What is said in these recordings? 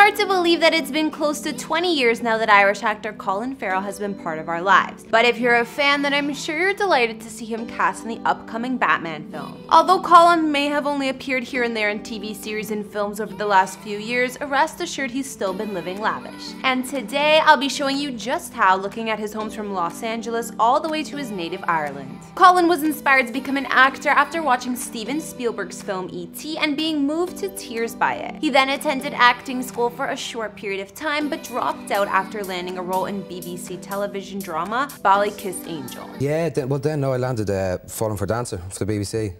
hard to believe that it's been close to 20 years now that Irish actor Colin Farrell has been part of our lives. But if you're a fan, then I'm sure you're delighted to see him cast in the upcoming Batman film. Although Colin may have only appeared here and there in TV series and films over the last few years, rest assured he's still been living lavish. And today, I'll be showing you just how, looking at his homes from Los Angeles all the way to his native Ireland. Colin was inspired to become an actor after watching Steven Spielberg's film E.T. and being moved to tears by it. He then attended acting school for a short period of time, but dropped out after landing a role in BBC television drama BallyKissAngel. Yeah, I landed Falling for Dancer for the BBC.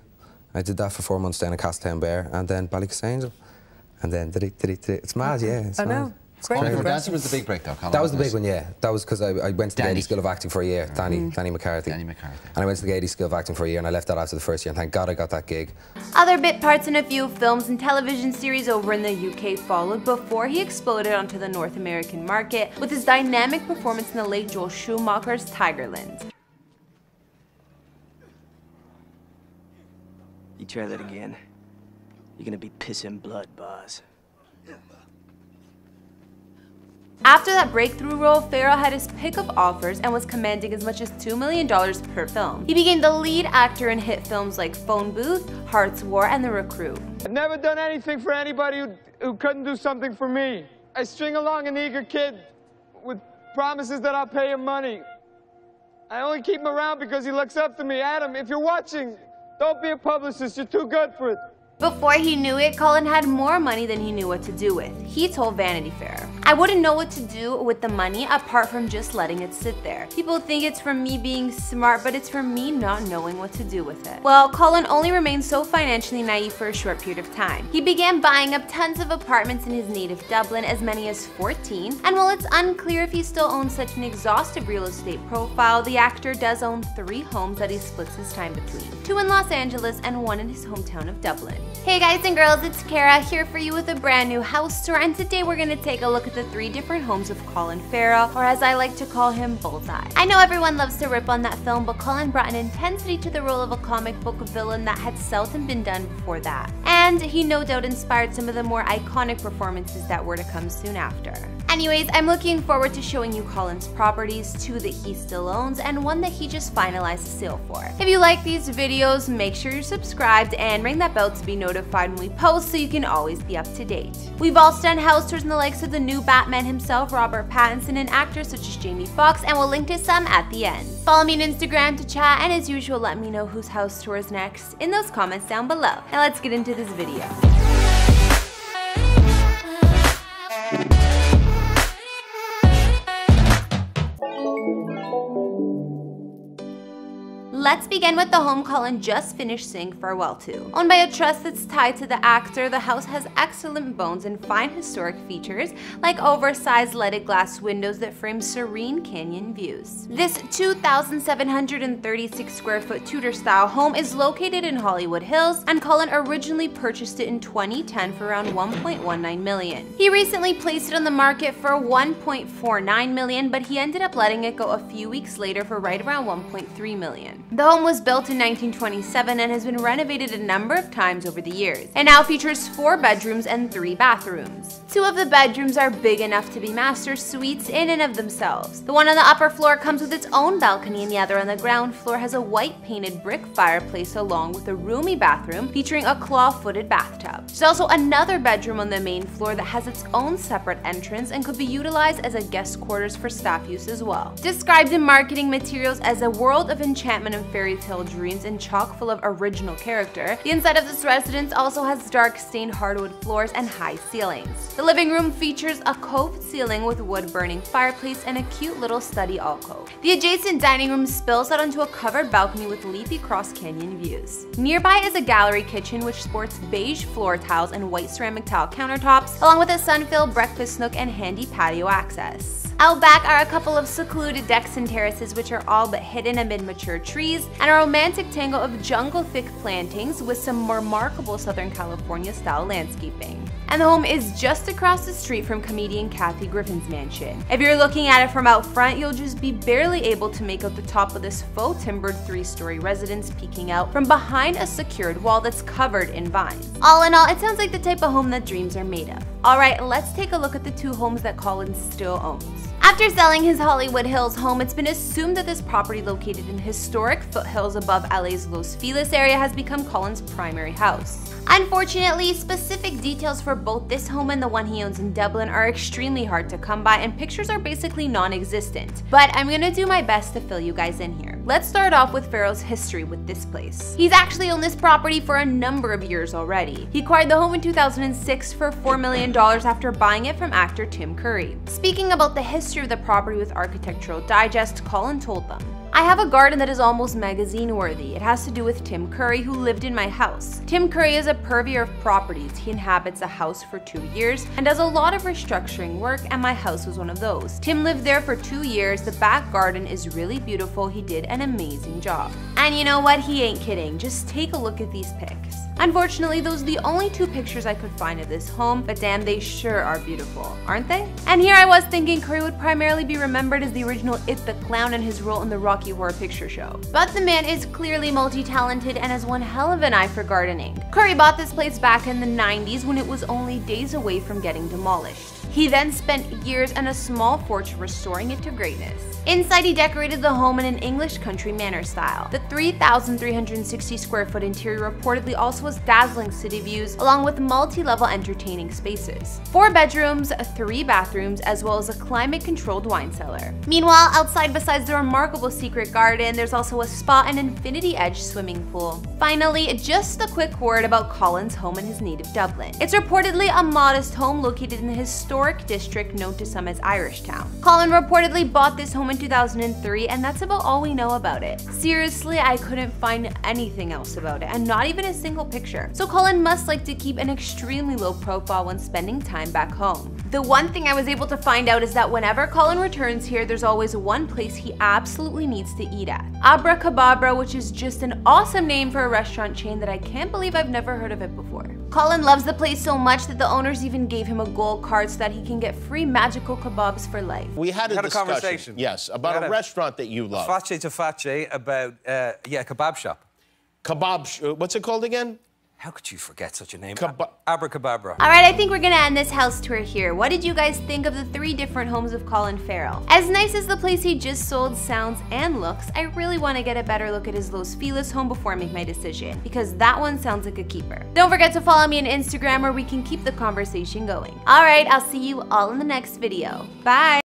I did that for 4 months, then I cast Town Bear, and then BallyKissAngel. And then it's mad, yeah. It's mad. Falling for Dancer was the big break, though. That was the big one, yeah. That was because I went to the Gaiety School of Acting for a year. Danny McCarthy. And I went to the Gaiety School of Acting for a year, and I left that after the first year, and thank God I got that gig. Other bit parts in a few films and television series over in the UK followed before he exploded onto the North American market with his dynamic performance in the late Joel Schumacher's Tigerland. You try that again. You're gonna be pissing blood, boss. After that breakthrough role, Farrell had his pick of offers and was commanding as much as $2 million per film. He became the lead actor in hit films like Phone Booth, Hearts War, and The Recruit. I've never done anything for anybody who couldn't do something for me. I string along an eager kid with promises that I'll pay him money. I only keep him around because he looks up to me. Adam, if you're watching, don't be a publicist. You're too good for it. Before he knew it, Colin had more money than he knew what to do with. He told Vanity Fair, "I wouldn't know what to do with the money apart from just letting it sit there. People think it's from me being smart, but it's from me not knowing what to do with it." Well, Colin only remained so financially naive for a short period of time. He began buying up tons of apartments in his native Dublin, as many as 14, and while it's unclear if he still owns such an exhaustive real estate profile, the actor does own 3 homes that he splits his time between, 2 in Los Angeles and 1 in his hometown of Dublin. Hey guys and girls, it's Kara here for you with a brand new house tour, and today we're going to take a look at the 3 different homes of Colin Farrell, or as I like to call him, Bullseye. I know everyone loves to rip on that film, but Colin brought an intensity to the role of a comic book villain that had seldom been done before that. And he no doubt inspired some of the more iconic performances that were to come soon after. Anyways, I'm looking forward to showing you Colin's properties, 2 that he still owns and 1 that he just finalized a sale for. If you like these videos, make sure you're subscribed and ring that bell to be notified when we post so you can always be up to date. We've also done house tours in the likes of the new Batman himself, Robert Pattinson, and actors such as Jamie Foxx, and we'll link to some at the end. Follow me on Instagram to chat, and as usual, let me know whose house tour is next in those comments down below. Now let's get into this video. Let's begin with the home Colin just finished saying farewell to. Owned by a trust that's tied to the actor, the house has excellent bones and fine historic features like oversized leaded glass windows that frame serene canyon views. This 2,736 square foot Tudor-style home is located in Hollywood Hills, and Colin originally purchased it in 2010 for around $1.19 million. He recently placed it on the market for $1.49 million, but he ended up letting it go a few weeks later for right around $1.3 million. The home was built in 1927 and has been renovated a number of times over the years, and now features 4 bedrooms and 3 bathrooms. 2 of the bedrooms are big enough to be master suites in and of themselves. The one on the upper floor comes with its own balcony, and the other on the ground floor has a white painted brick fireplace along with a roomy bathroom featuring a claw-footed bathtub. There's also another bedroom on the main floor that has its own separate entrance and could be utilized as a guest quarters for staff use as well. Described in marketing materials as a world of enchantment and fairy tale dreams and chock full of original character, the inside of this residence also has dark stained hardwood floors and high ceilings. The living room features a coved ceiling with wood burning fireplace and a cute little study alcove. The adjacent dining room spills out onto a covered balcony with leafy cross canyon views. Nearby is a gallery kitchen which sports beige floor tiles and white ceramic tile countertops, along with a sun-filled breakfast nook and handy patio access. Out back are a couple of secluded decks and terraces which are all but hidden amid mature trees, and a romantic tangle of jungle-thick plantings with some remarkable Southern California-style landscaping. And the home is just across the street from comedian Kathy Griffin's mansion. If you're looking at it from out front, you'll just be barely able to make out the top of this faux-timbered 3-story residence peeking out from behind a secured wall that's covered in vines. All in all, it sounds like the type of home that dreams are made of. Alright, let's take a look at the two homes that Colin still owns. After selling his Hollywood Hills home, it's been assumed that this property located in historic foothills above LA's Los Feliz area has become Colin's primary house. Unfortunately, specific details for both this home and the one he owns in Dublin are extremely hard to come by and pictures are basically non-existent, but I'm gonna do my best to fill you guys in here. Let's start off with Farrell's history with this place. He's actually owned this property for a number of years already. He acquired the home in 2006 for $4 million after buying it from actor Tim Curry. Speaking about the history of the property with Architectural Digest, Colin told them, "I have a garden that is almost magazine-worthy. It has to do with Tim Curry, who lived in my house. Tim Curry is a purveyor of properties. He inhabits a house for 2 years and does a lot of restructuring work, and my house was one of those. Tim lived there for 2 years. The back garden is really beautiful. He did an amazing job." And you know what? He ain't kidding. Just take a look at these pics. Unfortunately, those are the only two pictures I could find of this home, but damn, they sure are beautiful, aren't they? And here I was thinking Curry would primarily be remembered as the original It the Clown and his role in the Rocky Horror Picture Show. But the man is clearly multi-talented and has one hell of an eye for gardening. Curry bought this place back in the 90s when it was only days away from getting demolished. He then spent years and a small fortune restoring it to greatness. Inside, he decorated the home in an English country manor style. The 3,360 square foot interior reportedly also has dazzling city views, along with multi-level entertaining spaces. 4 bedrooms, 3 bathrooms, as well as a climate-controlled wine cellar. Meanwhile, outside, besides the remarkable secret garden, there's also a spa and infinity edge swimming pool. Finally, just a quick word about Colin's home in his native Dublin. It's reportedly a modest home located in the historic district known to some as Irish Town. Colin reportedly bought this home in 2003, and that's about all we know about it. Seriously, I couldn't find anything else about it, and not even a single picture. So Colin must like to keep an extremely low profile when spending time back home. The one thing I was able to find out is that whenever Colin returns here, there's always one place he absolutely needs to eat at. Abrakebabra, which is just an awesome name for a restaurant chain that I can't believe I've never heard of it before. Colin loves the place so much that the owners even gave him a gold card so that he can get free magical kebabs for life. We had a conversation. Yes, about a restaurant that you love. Facce to facce about, kebab shop. Kebab, what's it called again? How could you forget such a name? Abrakebabra. All right, I think we're gonna end this house tour here. What did you guys think of the 3 different homes of Colin Farrell? As nice as the place he just sold sounds and looks, I really wanna get a better look at his Los Feliz home before I make my decision, because that one sounds like a keeper. Don't forget to follow me on Instagram where we can keep the conversation going. All right, I'll see you all in the next video. Bye.